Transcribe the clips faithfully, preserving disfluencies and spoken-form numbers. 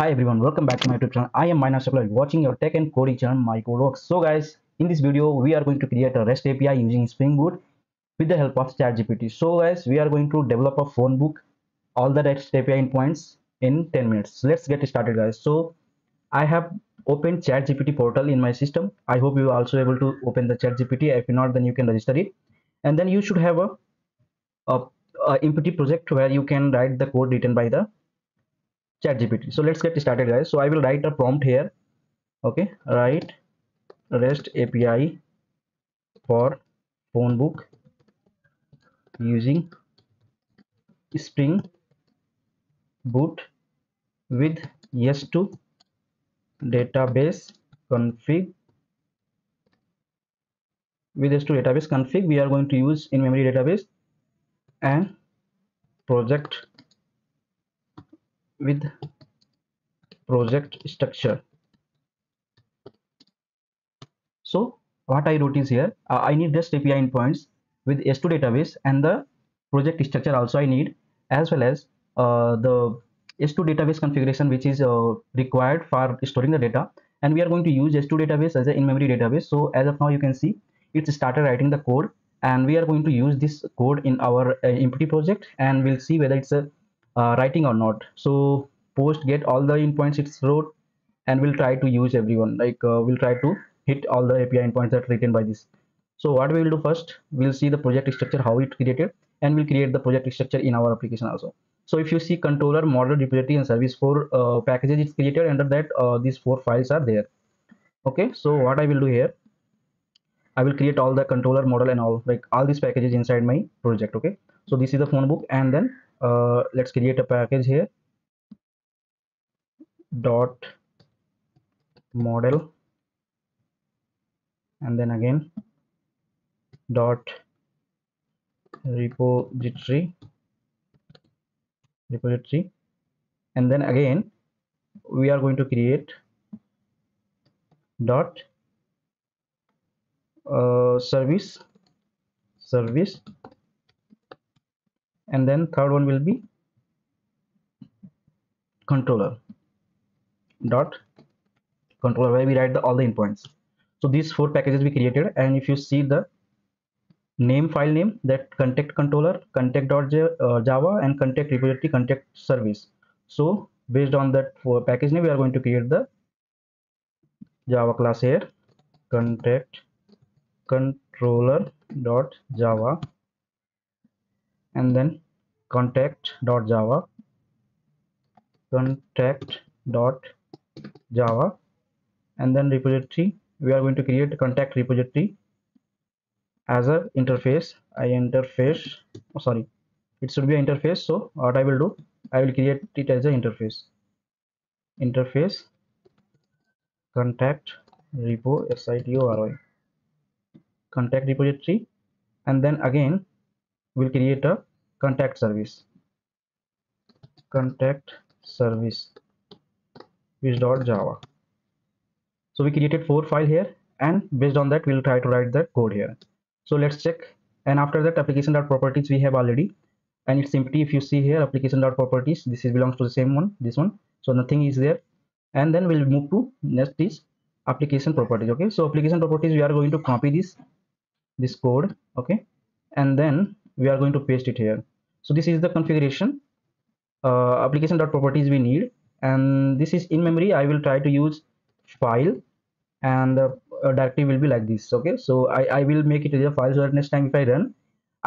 Hi everyone, welcome back to my YouTube channel. I am Minas Shukla, watching your tech and coding channel MyCodeWorks. So guys, in this video we are going to create a REST A P I using Spring Boot with the help of ChatGPT. So guys, we are going to develop a phone book, all the REST A P I endpoints in ten minutes. So let's get started guys. So I have opened ChatGPT portal in my system. I hope you are also able to open the ChatGPT. If not, then you can register it, and then you should have a a, a M P T project where you can write the code written by the ChatGPT. So let's get started guys. So I will write a prompt here. Okay, write REST A P I for phone book using Spring Boot with H two database config. With H two database config, we are going to use in-memory database and project with project structure. So what I wrote is here, uh, I need REST A P I endpoints with H two database and the project structure also I need, as well as uh, the H two database configuration which is uh, required for storing the data, and we are going to use H two database as an in-memory database. So as of now you can see it's started writing the code, and we are going to use this code in our uh, M P T project, and we'll see whether it's a Uh, writing or not. So post get all the endpoints it's wrote, and we'll try to use everyone, like uh, we'll try to hit all the A P I endpoints that are written by this. So what we will do first, we'll see the project structure, how it created, and we'll create the project structure in our application also. So if you see controller, model, repository and service, four uh, packages it's created. Under that uh, these four files are there. Okay, so what I will do here, I will create all the controller, model and all, like all these packages inside my project. Okay, so this is the phone book, and then Uh, let's create a package here, dot model, and then again dot repository repository and then again we are going to create dot uh, service service and then third one will be controller dot controller, where we write the all the endpoints. So these four packages we created, and if you see the name, file name, that contact controller, contact dot java and contact repository, contact service. So based on that for package name we are going to create the Java class here, contact controller dot java and then contact dot java contact dot java and then repository, we are going to create contact repository as a interface. I interface oh, sorry it should be an interface. So what I will do, I will create it as an interface interface contact repo sitory contact repository, and then again we'll create a contact service contact service with dot java. So we created four file here, and based on that we'll try to write the code here. So let's check, and after that application.properties we have already, and it's empty. If you see here application.properties, this is belongs to the same one, this one, so nothing is there. And then we'll move to next is application properties. Okay, so application properties, we are going to copy this this code, okay, and then we are going to paste it here. So this is the configuration uh, application dot properties we need, and this is in memory. I will try to use file, and the uh, directory will be like this. Okay, so I, I will make it as a file, so that next time if I run,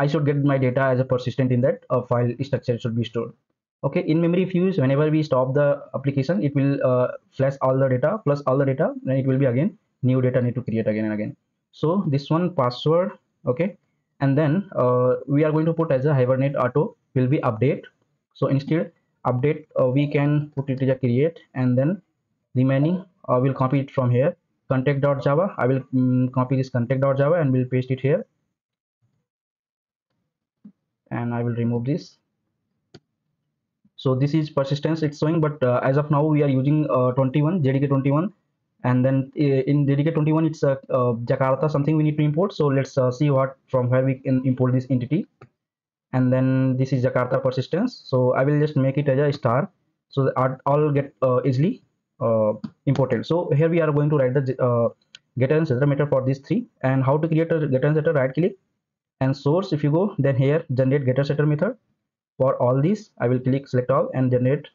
I should get my data as a persistent in that uh, file structure should be stored. Okay, in memory if you use, whenever we stop the application it will uh, flash all the data plus all the data, and it will be again new data need to create again and again. So this one password, okay, and then uh, we are going to put as a Hibernate auto will be update. So instead update uh, we can put it as a create, and then remaining I uh, will copy it from here contact.java. I will um, copy this contact.java and will paste it here, and I will remove this. So this is persistence it's showing, but uh, as of now we are using uh, twenty-one J D K twenty-one, and then in J D K twenty-one it's a uh, Jakarta something we need to import. So let's uh, see what from where we can import this entity, and then this is Jakarta persistence. So I will just make it as a star. so all get uh, easily uh, imported. So here we are going to write the uh, getter and setter method for these three. And how to create a getter and setter, right click and source if you go, then here generate getter setter method for all these. I will click select all and generate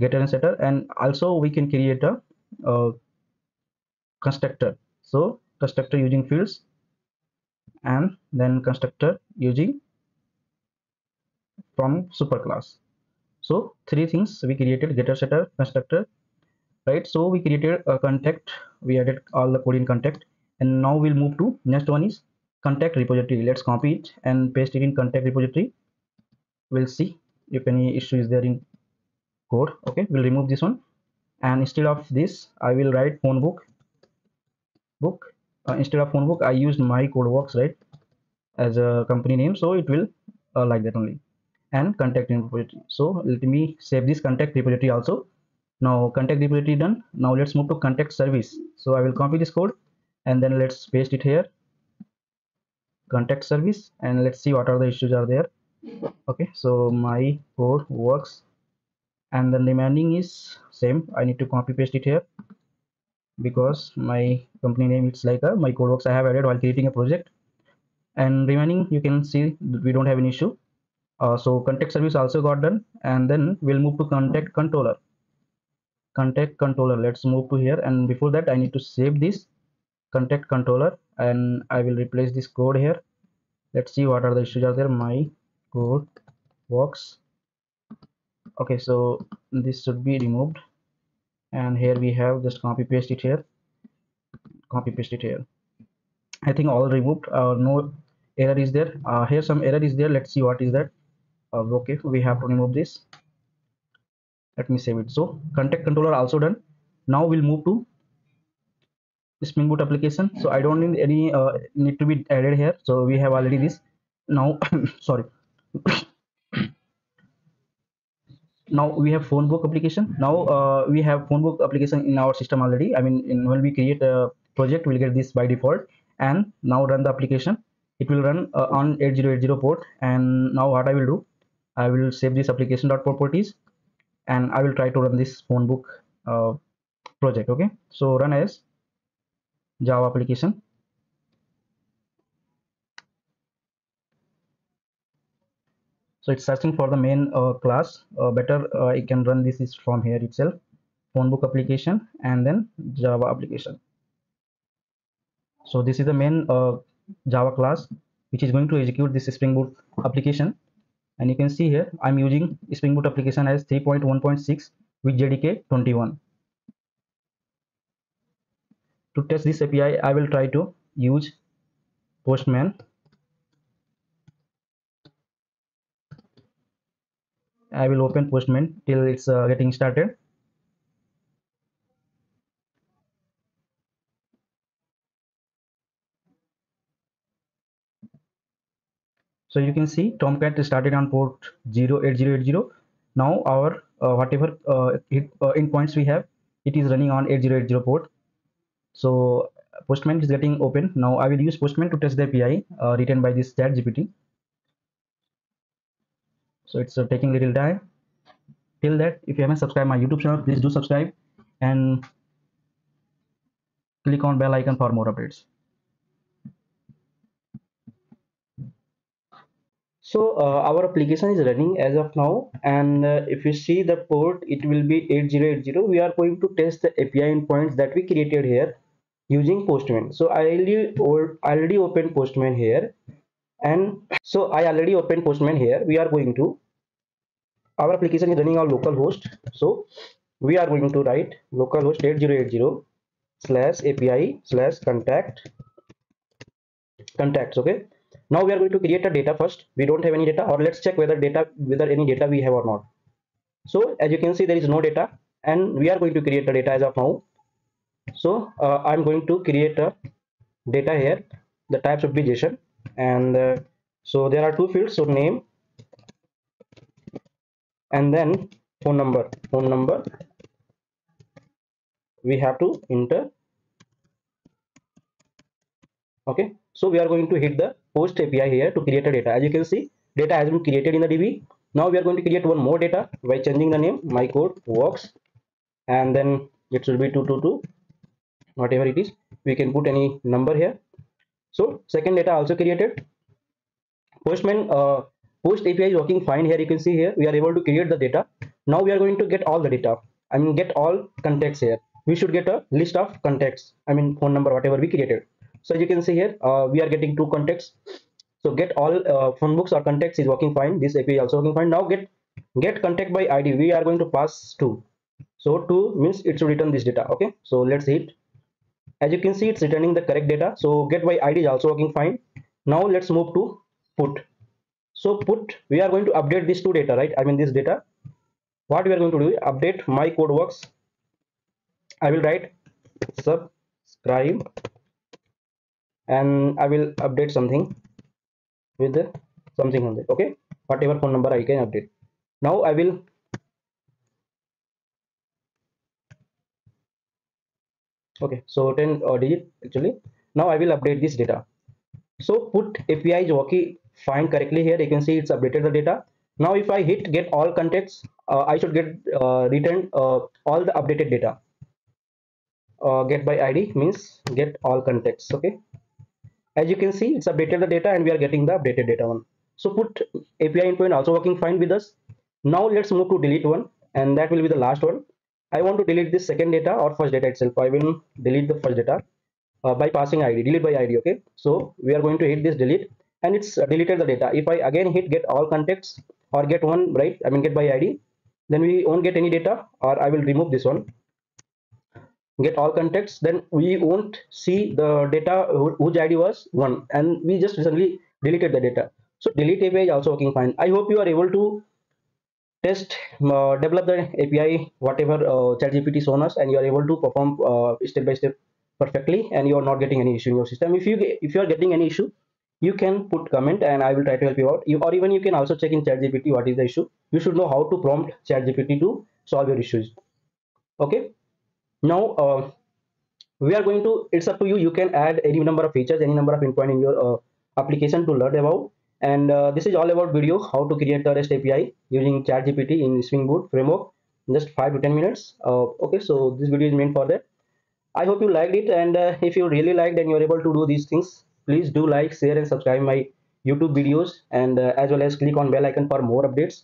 getter and setter. And also we can create a uh, constructor. So constructor using fields and then constructor using from superclass. So three things we created: getter, setter, constructor, right? So we created a contact, we added all the code in contact, and now we'll move to next one is contact repository. Let's copy it and paste it in contact repository. We'll see if any issue is there in code. Okay, we'll remove this one, and instead of this I will write phone book book uh, instead of phone book I used MyCodeWorks, right, as a company name, so it will uh, like that only. And contact repository, so let me save this contact repository also. Now contact repository done. Now let's move to contact service. So I will copy this code and then let's paste it here, contact service, and let's see what are the issues are there. Okay, so MyCodeWorks, and the remaining is same. I need to copy paste it here because my company name it's like a MyCodeWorks I have added while creating a project, and remaining you can see we don't have an issue. Uh, so contact service also got done, and then we'll move to contact controller. Contact controller, let's move to here, and before that I need to save this contact controller, and I will replace this code here. Let's see what are the issues are there. MyCodeWorks. Okay, so this should be removed, and here we have just copy paste it here, copy paste it here. I think all removed. Uh, no error is there. Uh, here some error is there. Let's see what is that. Uh, okay, we have to remove this. Let me save it. So contact controller also done. Now we'll move to Spring Boot application. So I don't need any uh, need to be added here. So we have already this. Now sorry. Now we have phone book application. Now uh, we have phone book application in our system already. I mean, in, when we create a project, we'll get this by default. And now run the application. It will run uh, on eighty eighty port. And now what I will do, I will save this application.properties, and I will try to run this phone book uh, project. Okay, so run as Java application. So it's searching for the main uh, class. Uh, better uh, I can run this is from here itself, phone book application, and then Java application. So this is the main uh, Java class which is going to execute this Spring Boot application. And you can see here I'm using Spring Boot application as three point one point six with J D K twenty-one. To test this A P I, I will try to use Postman, I will open Postman till it's uh, getting started. So you can see Tomcat started on port zero eight zero eight zero. Now our uh, whatever uh, hit, uh, endpoints we have, it is running on eighty eighty port. So Postman is getting open. Now I will use Postman to test the A P I uh, written by this ChatGPT. So it's uh, taking little time. Till that, if you haven't subscribed my YouTube channel, please do subscribe and click on bell icon for more updates. So uh, our application is running as of now, and uh, if you see the port, it will be eighty eighty. We are going to test the A P I endpoints that we created here using Postman. So I already, or, already opened Postman here, and so I already opened Postman here. We are going to, our application is running on localhost. So we are going to write localhost eighty eighty slash A P I slash contact contacts. Okay. Now we are going to create a data first. We don't have any data, or let's check whether data whether any data we have or not. So as you can see, there is no data, and we are going to create a data as of now. So uh, I'm going to create a data here. The type should be JSON, and uh, so there are two fields: so name, and then phone number. Phone number we have to enter. Okay, so we are going to hit the post A P I here to create a data. As you can see, data has been created in the D B. Now we are going to create one more data by changing the name MyCodeWorks, and then it should be two two two, whatever it is. We can put any number here. So second data also created. Postman uh, post A P I is working fine here. You can see here we are able to create the data. Now we are going to get all the data. I mean get all contacts here. We should get a list of contacts. I mean phone number, whatever we created. So as you can see here, uh, we are getting two contacts. So get all uh, phone books or contacts is working fine. This A P I also working fine. Now get get contact by I D. We are going to pass two. So two means it should return this data. Okay. So let's hit. As you can see, it's returning the correct data. So get by I D is also working fine. Now let's move to put. So put, we are going to update these two data, right? I mean this data. What we are going to do? Update MyCodeWorks. I will write subscribe, and I will update something with the something on it. Okay, whatever phone number I can update. Now I will. Okay, so ten uh, digit actually. Now I will update this data. So put A P I is working fine correctly here. You can see it's updated the data. Now if I hit get all contacts, uh, I should get uh, returned uh, all the updated data. Uh, get by I D means get all contacts. Okay, as you can see, it's updated the data and we are getting the updated data one. So put A P I endpoint also working fine with us. Now let's move to delete one, and that will be the last one. I want to delete this second data or first data itself. I will delete the first data uh, by passing I D, delete by I D. Okay, so we are going to hit this delete, and it's deleted the data. If I again hit get all contacts or get one, right? I mean get by I D, then we won't get any data. Or I will remove this one. Get all contacts, then we won't see the data whose I D was one, and we just recently deleted the data. So delete A P I is also working fine. I hope you are able to test, uh, develop the A P I whatever uh, ChatGPT shown us, and you are able to perform uh, step by step perfectly, and you are not getting any issue in your system. If you if you are getting any issue, you can put comment, and I will try to help you out. You, or even you can also check in ChatGPT what is the issue. You should know how to prompt ChatGPT to solve your issues. Okay. Now uh, we are going to, it's up to you, you can add any number of features, any number of endpoint in your uh, application to learn about, and uh, this is all about video how to create the REST A P I using ChatGPT in Spring Boot framework in just five to ten minutes. Uh, okay, so this video is meant for that. I hope you liked it, and uh, if you really liked and you are able to do these things, please do like, share and subscribe my YouTube videos, and uh, as well as click on bell icon for more updates.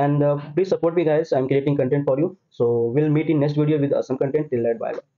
And uh, please support me guys, I'm creating content for you. So we'll meet in next video with awesome content. Till then, bye bye.